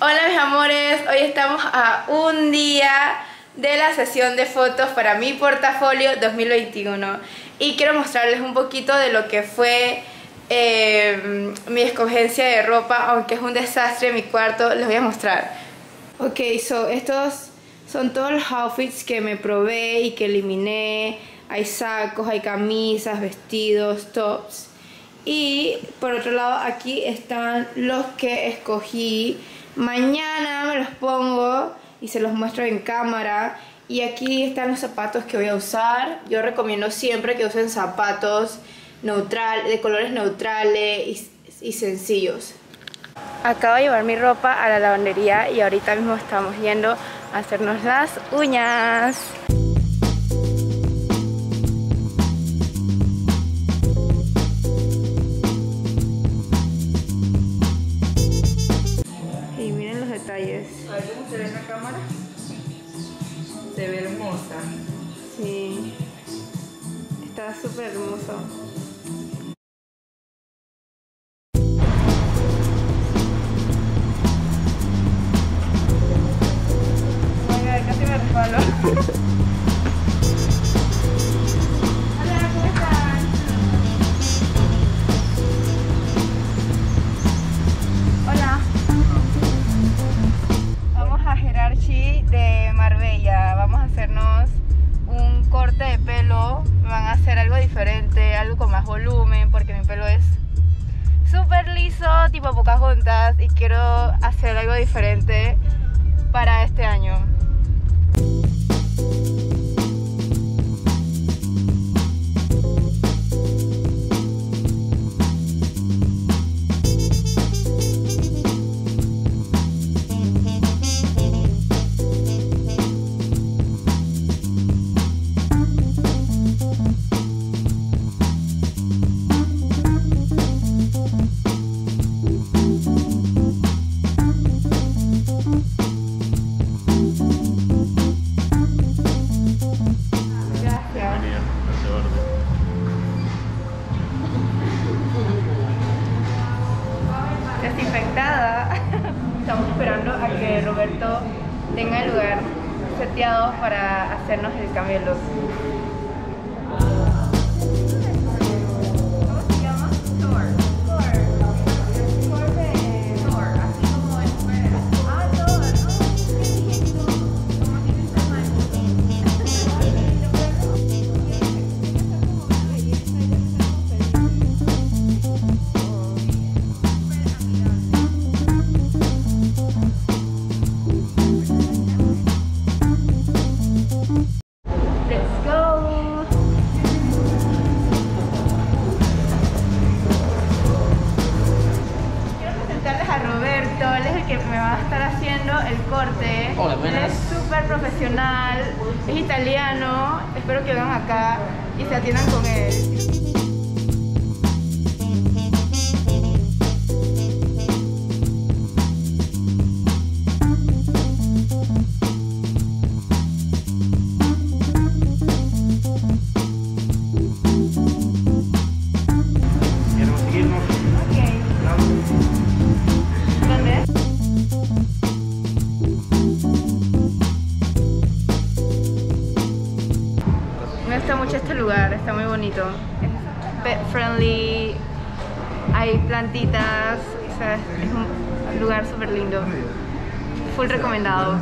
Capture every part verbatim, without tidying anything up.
Hola mis amores, hoy estamos a un día de la sesión de fotos para mi portafolio dos mil veintiuno y quiero mostrarles un poquito de lo que fue eh, mi escogencia de ropa, aunque es un desastre en mi cuarto, les voy a mostrar. Ok, so estos son todos los outfits que me probé y que eliminé. Hay sacos, hay camisas, vestidos, tops. Y por otro lado aquí están los que escogí. Mañana me los pongo y se los muestro en cámara. Y aquí están los zapatos que voy a usar. Yo recomiendo siempre que usen zapatos neutral, de colores neutrales y, y sencillos. Acabo de llevar mi ropa a la lavandería y ahorita mismo estamos yendo a hacernos las uñas. A ver cómo se ve en la cámara. Se ve hermosa. Sí. Está súper hermoso. Oiga, casi me resbaló. Hola, ¿cómo están? Hola. Gerarchi de Marbella, vamos a hacernos un corte de pelo, van a hacer algo diferente, algo con más volumen porque mi pelo es súper liso, tipo Pocahontas, y quiero hacer algo diferente para este año. Estamos esperando a que Roberto tenga el lugar seteado para hacernos el camelo. Profesional, es italiano, espero que vengan acá y se atiendan con él. Está muy bonito, es pet friendly, hay plantitas, o sea, es un lugar súper lindo, full recomendado.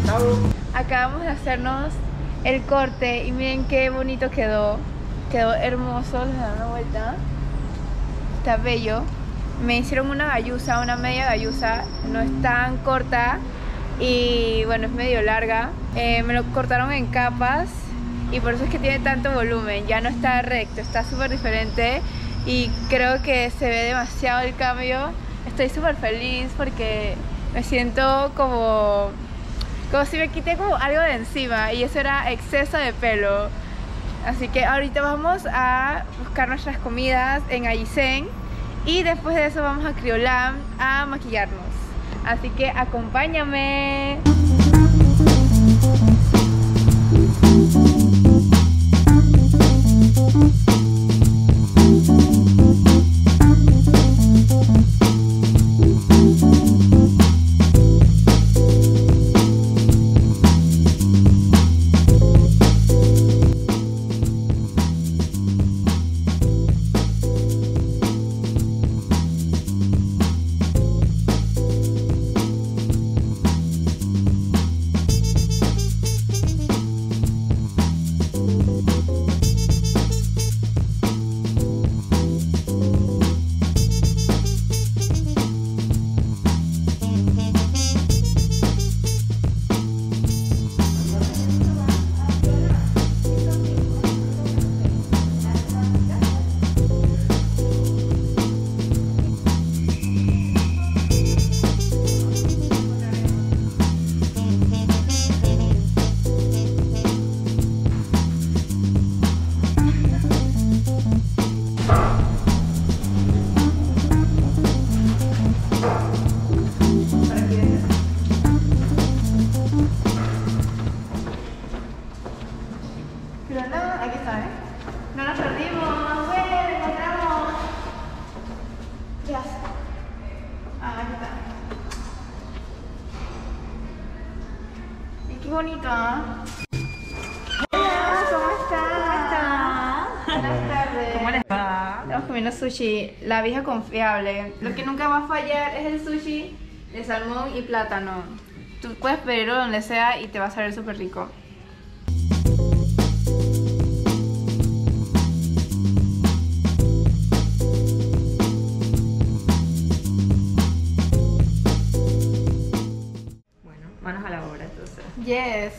tratado. Acabamos de hacernos el corte y miren qué bonito quedó. Quedó hermoso, les da una vuelta. Está bello. Me hicieron una galluza, una media galluza. No es tan corta y bueno, es medio larga. Eh, me lo cortaron en capas y por eso es que tiene tanto volumen. Ya no está recto, está súper diferente y creo que se ve demasiado el cambio. Estoy súper feliz porque me siento como, como si me quité como algo de encima y eso era exceso de pelo. Así que ahorita vamos a buscar nuestras comidas en AllSaints y después de eso vamos a Criolán a maquillarnos. Así que acompáñame. Bonito. Hola, ¿cómo estás? ¿Cómo estás? Buenas tardes. ¿Cómo les va? Estamos comiendo sushi, la vieja confiable. Lo que nunca va a fallar es el sushi de salmón y plátano. Tú puedes pedirlo donde sea y te va a saber súper rico. Yes.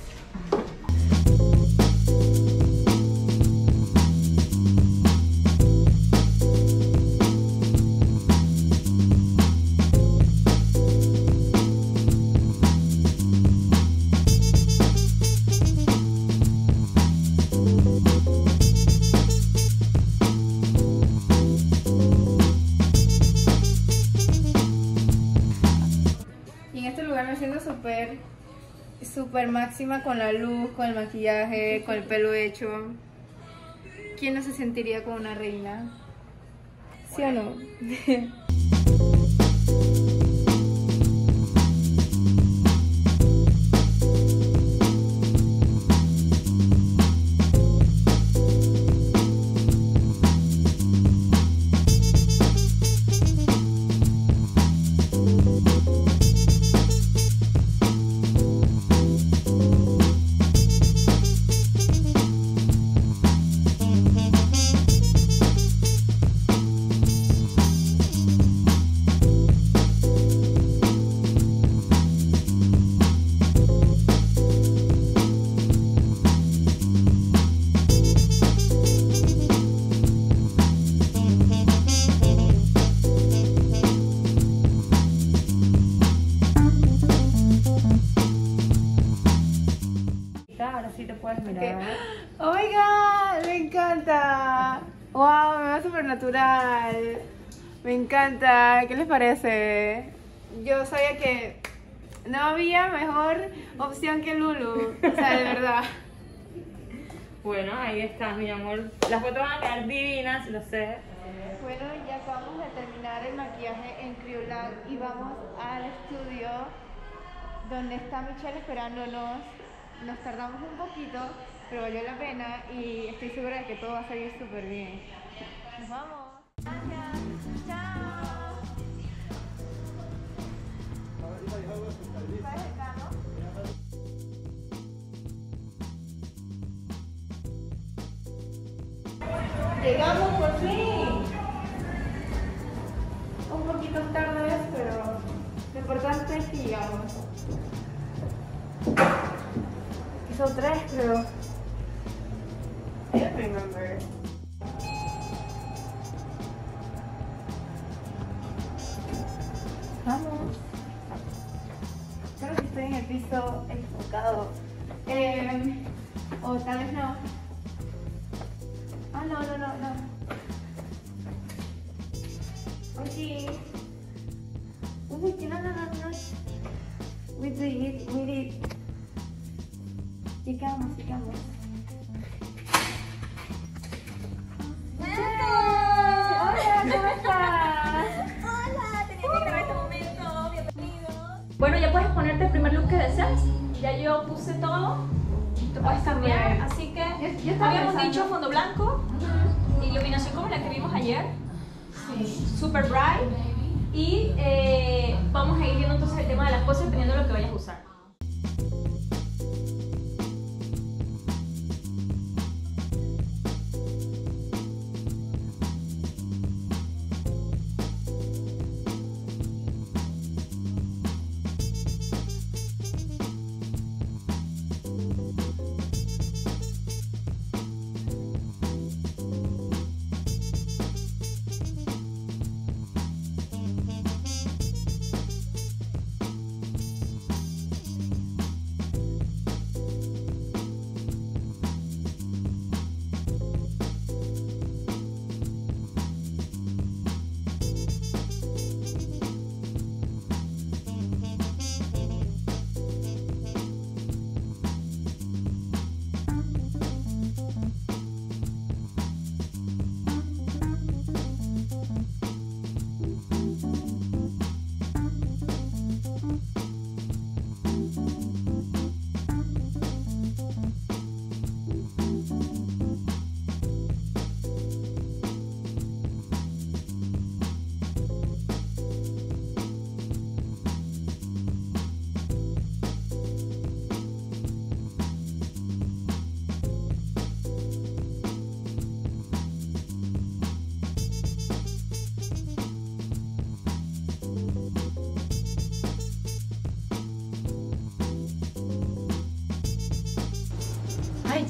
Y en este lugar me siento súper Super máxima con la luz, con el maquillaje, con el pelo hecho. ¿Quién no se sentiría como una reina? ¿Sí o no? Okay. Oh my god, me encanta. Wow, me va súper natural. Me encanta. ¿Qué les parece? Yo sabía que no había mejor opción que Lulu. O sea, de verdad. Bueno, ahí estás, mi amor. Las fotos van a quedar divinas, lo sé. Bueno, ya acabamos de terminar el maquillaje en Criolán y vamos al estudio donde está Michelle esperándonos. Nos tardamos un poquito, pero valió la pena y estoy segura de que todo va a salir súper bien. ¡Nos vamos! ¡Gracias! ¡Chao! ¿Sabes el carro? Llegamos por fin. Un poquito tarde, pero lo importante es que llegamos. Que son tres, creo. I don't remember. Vamos. Creo que estoy en el piso enfocado. Eh, o tal vez no. Ah, no, no, no, no. Okay. Uy, no, no, no, no. We did it, we did it. Llegamos, llegamos. Bueno, ya puedes ponerte el primer look que deseas. Ya yo puse todo. Te puedes cambiar. Bien. Así que yo, yo habíamos pensando. dicho fondo blanco, uh-huh. iluminación como la que vimos ayer, sí. Super bright. Y eh, vamos a ir viendo entonces el tema de las poses dependiendo de lo que vayas a usar.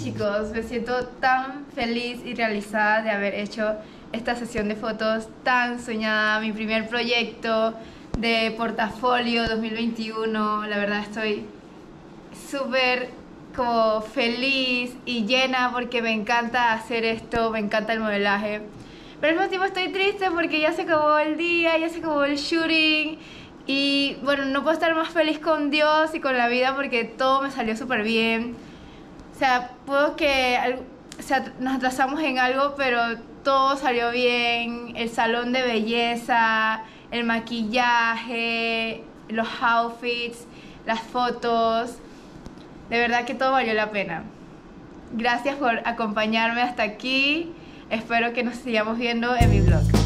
Chicos, me siento tan feliz y realizada de haber hecho esta sesión de fotos tan soñada, mi primer proyecto de portafolio dos mil veintiuno. La verdad estoy súper como feliz y llena porque me encanta hacer esto, me encanta el modelaje, pero al mismo tiempo estoy triste porque ya se acabó el día, ya se acabó el shooting. Y bueno, no puedo estar más feliz con Dios y con la vida porque todo me salió súper bien. O sea, puedo que o sea, nos atrasamos en algo, pero todo salió bien. El salón de belleza, el maquillaje, los outfits, las fotos. De verdad que todo valió la pena. Gracias por acompañarme hasta aquí. Espero que nos sigamos viendo en mi vlog.